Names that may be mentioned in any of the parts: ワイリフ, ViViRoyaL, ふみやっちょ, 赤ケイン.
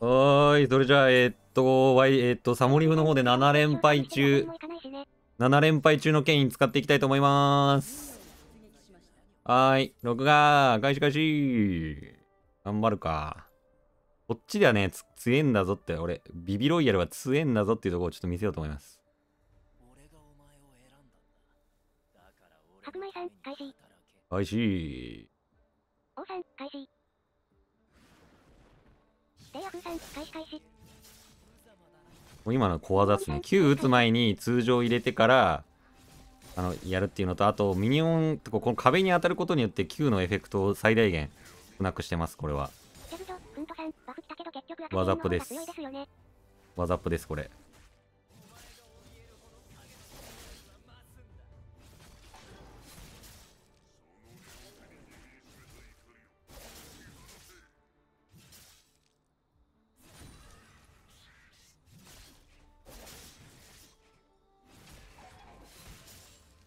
はい、それじゃあサモリフの方で7連敗中の権威使っていきたいと思います。はーい、録画開始開始。頑張るか。こっちではね、強えんだぞって、俺ビビロイヤルは強えんだぞっていうところをちょっと見せようと思います。白米さん開始開始。王さん開始。レイア風さん開始開始。もう今の小技ですね。9打つ前に通常入れてからやるっていうのと、あとミニオンとこの壁に当たることによって9のエフェクトを最大限なくしてます。これは技っぽです。技っぽです。これ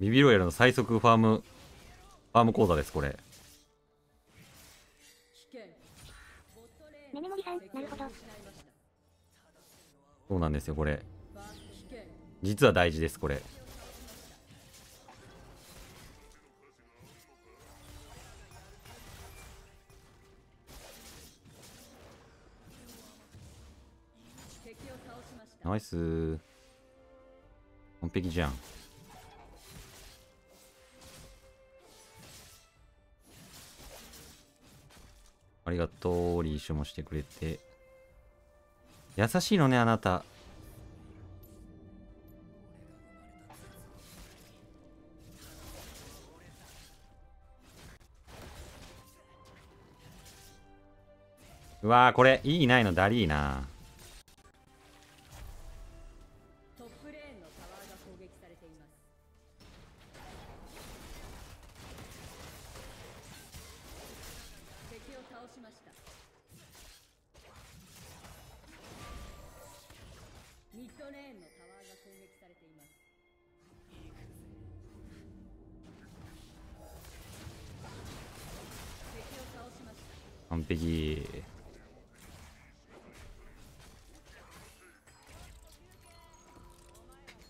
ビビロイヤルの最速ファーム講座です。これそうなんですよ。これ実は大事です。これナイス、完璧じゃん。ありがとう、リーシュもしてくれて。優しいのね、あなた。うわー、これ、いいないの、だりーな。完璧。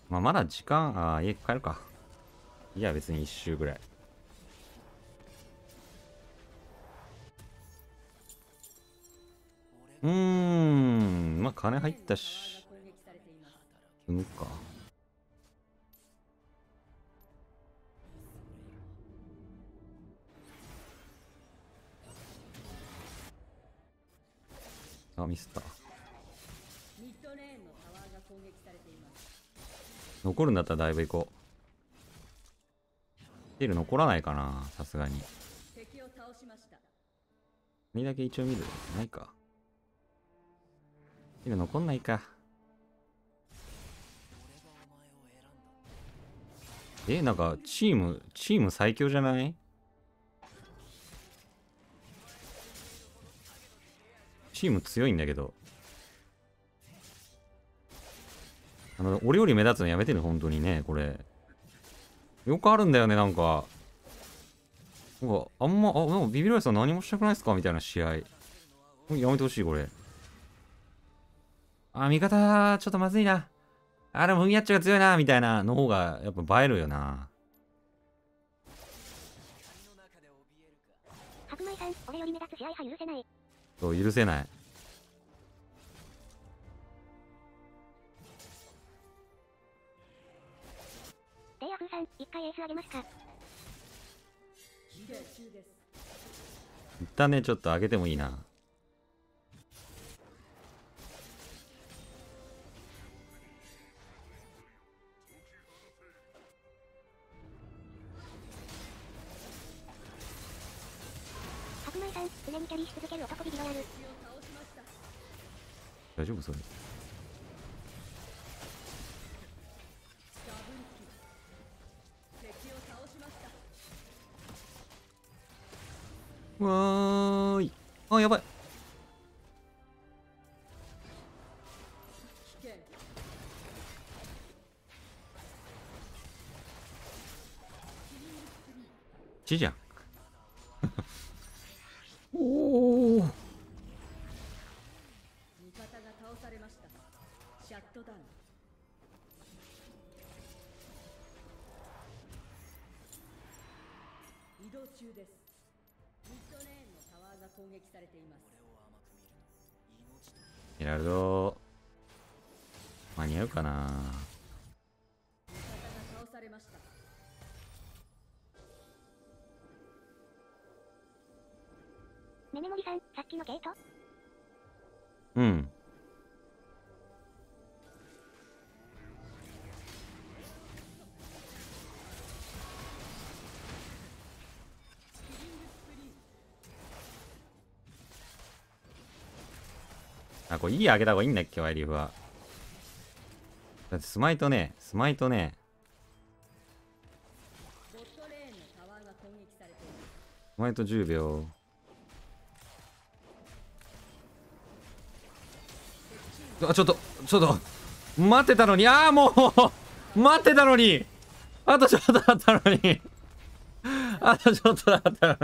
まあまだ時間、ああ家帰るか。いや別に1周ぐらい。まあ金入ったし産むか。あ、ミスった。残るんだったらだいぶ行こう。テール残らないかな、さすがに。これだけ一応見るないか。テール残んないか。なんかチーム最強じゃない？チーム強いんだけど、俺より目立つのやめてる、本当にね。これよくあるんだよね。なんかあんま、あ、なんかビビロイさん何もしたくないですかみたいな試合やめてほしい。これあ、味方ちょっとまずいな、あれもフミヤッチョが強いなみたいなの方がやっぱ映えるよな。白米さん、俺より目立つ試合は許せない。そう、許せない。レイア風さん、一回エースあげますか。一旦ね、ちょっと上げてもいいな。常にキャリーし続ける男ビビロイヤル。大丈夫それ。わーい。あ、やばい。ちじゃん。倒されました。シャットダウン。移動中です。ミッドレーンのタワーが攻撃されています。ヘラルド間に合うかな。味方が倒されました。ねねもりさん、さっきのゲート？うん。あ、これ E 上げた方がいいんだっけ、ワイリーフは。だってスマイトね。スマイト10秒。ちょっと待ってたのに、ああもう待ってたのに、あとちょっとだったのにボットレーンのタワーが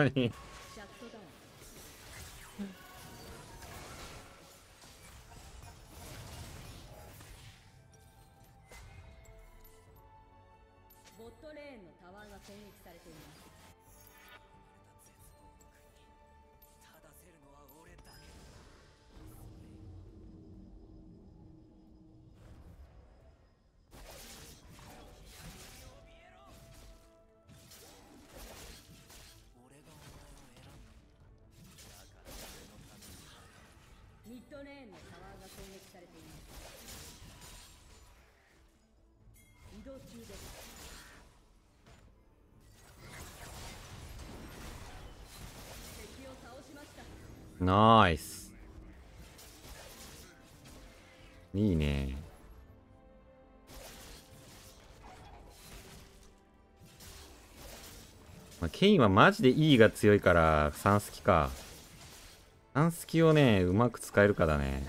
攻撃されています。ミッドレーンのタワーが攻撃されています。移動中です。敵を倒しました。ナイス、いいね。まあ、ケインはマジで E が強いから3好きか。3スキをね、うまく使えるかだね。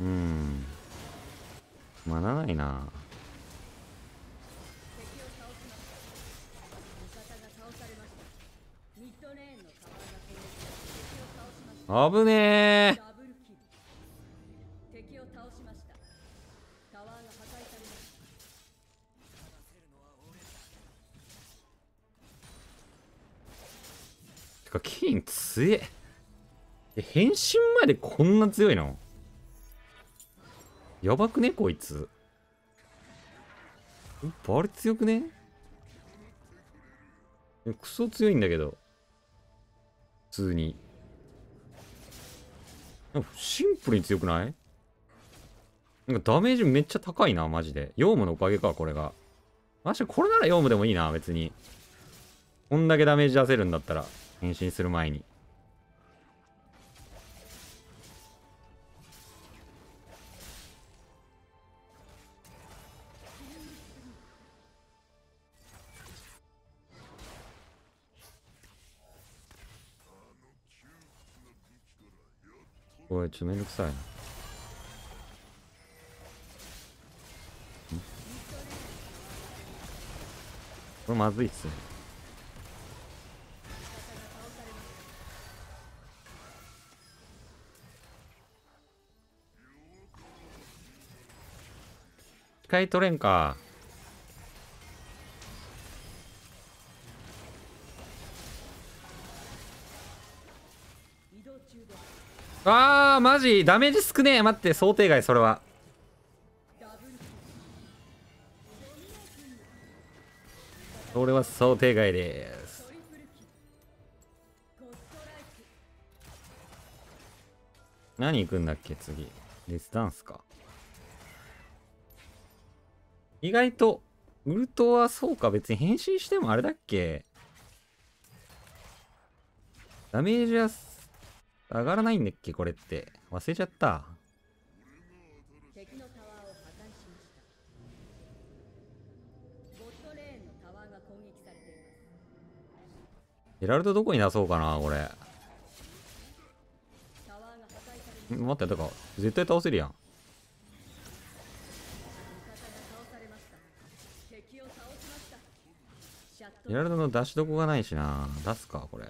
うん。まだないな。危ねえ。敵を倒しました。タワーが破壊されました。てかケイン強え。変身前でこんな強いの？やばくねこいつ。バリ強くね？クソ強いんだけど。普通に。シンプルに強くない？なんかダメージめっちゃ高いな、マジで。ヨウムのおかげか、これが。マジでこれならヨウムでもいいな、別に。こんだけダメージ出せるんだったら、変身する前に。おい、ちょっとめんどくさいな。これまずいっすね。機械取れんか。あーマジダメージ少ねえ。待って、想定外。それは想定外です。何行くんだっけ次。デスダンスか。意外とウルトはそうか、別に変身してもあれだっけ、ダメージは上がらないんだっけこれって。忘れちゃった。敵のタワーを破壊しました。ボットレーンのタワーが攻撃されています。ヘラルドどこに出そうかなこれ。タワーが破壊されま待って、だから絶対倒せるやん。いろいろの出しどこがないしな。出すかこれ。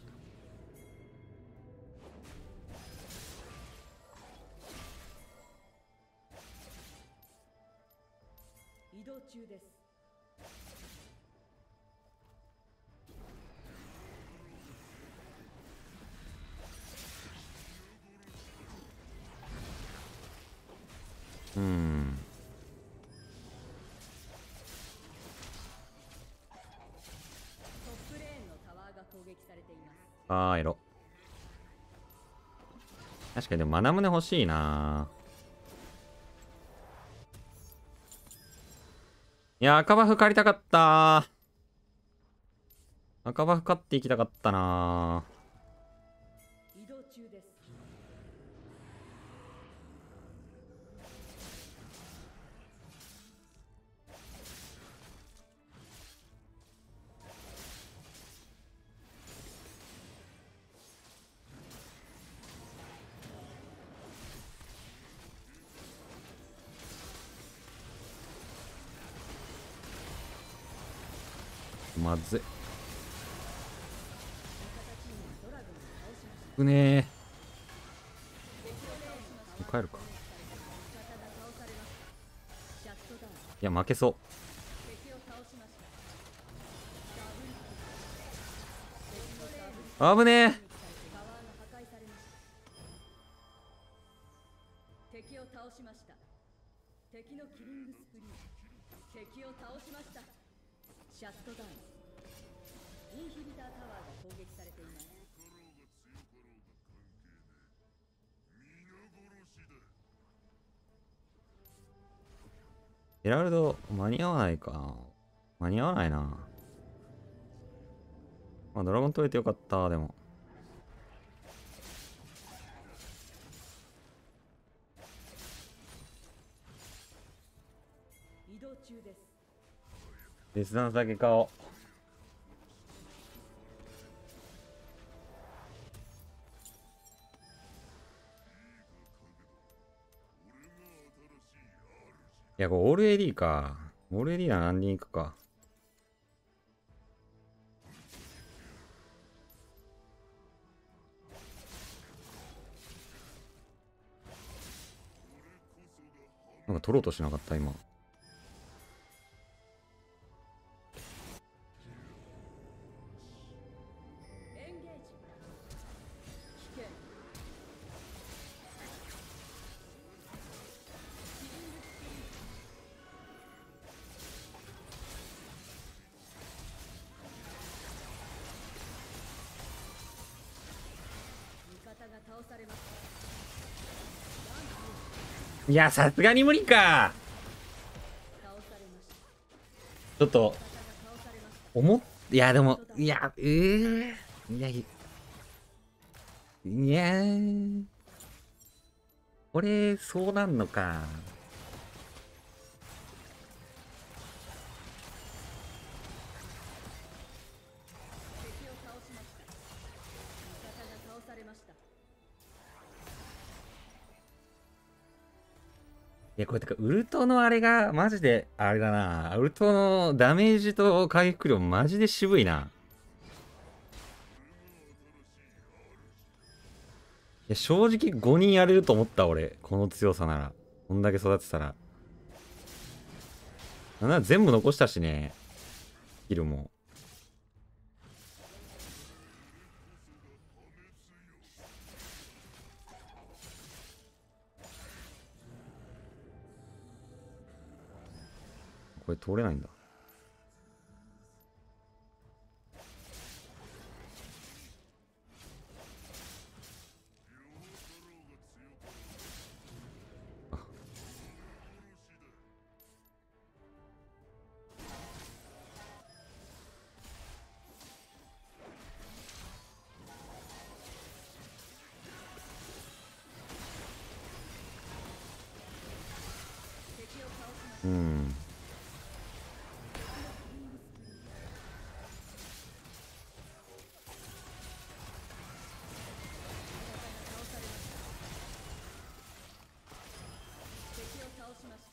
移動中です。あー、エロ。確かにでもマナムネ欲しいな。いや、赤バフ借りたかったー。赤バフ買っていきたかったな。移動中です。まずい。うねえ。帰るか。いや、負けそう。あぶねえ。敵を倒しました。敵のキリングスプリー。敵を倒しました。シャットダウン。インヒビタータワーが攻撃されています。ヘラルド間に合わないか。間に合わないな。まあドラゴン取れてよかった。でも移動中です。デスダンスだけ買おう。いや、これオール AD か。オール AD なら何人いくか。なんか取ろうとしなかった今。いや、さすがに無理か。ちょっといやでも俺そうなんのか。いや、これてかウルトのあれがマジであれだな。ウルトのダメージと回復量マジで渋いな。いや、正直5人やれると思った俺、この強さなら。こんだけ育てたら7全部残したしね。スキルもこれ通れないんだ。うん。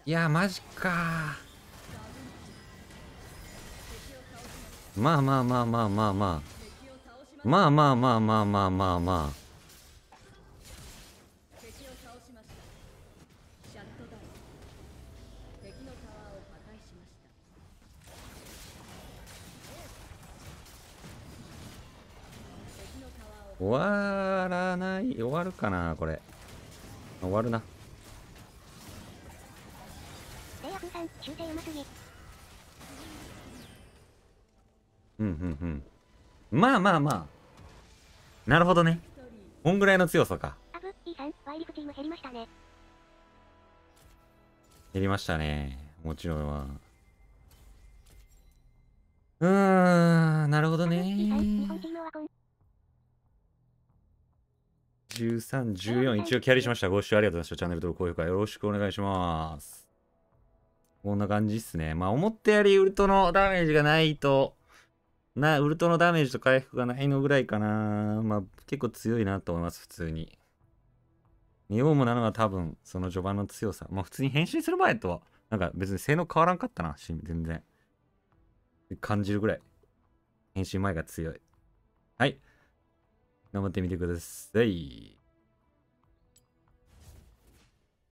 いやマジか。まあまあまあまあまあまあまあまあまあまあまあまあまあ、終わらない、終わるかなこれ。終わるな。うんうんうん、まあまあまあ、なるほどね。こんぐらいの強さか。減りましたね、もちろんは。なるほどね。13、14、一応キャリーしました。ご視聴ありがとうございました。チャンネル登録、高評価よろしくお願いします。こんな感じっすね。まあ、思ったよりウルトのダメージがないと、ウルトのダメージと回復がないのぐらいかな。まあ、結構強いなと思います、普通に。ネオームなのが多分、その序盤の強さ。まあ、普通に変身する前とは、なんか別に性能変わらんかったな、全然。感じるぐらい。変身前が強い。はい。頑張ってみてください。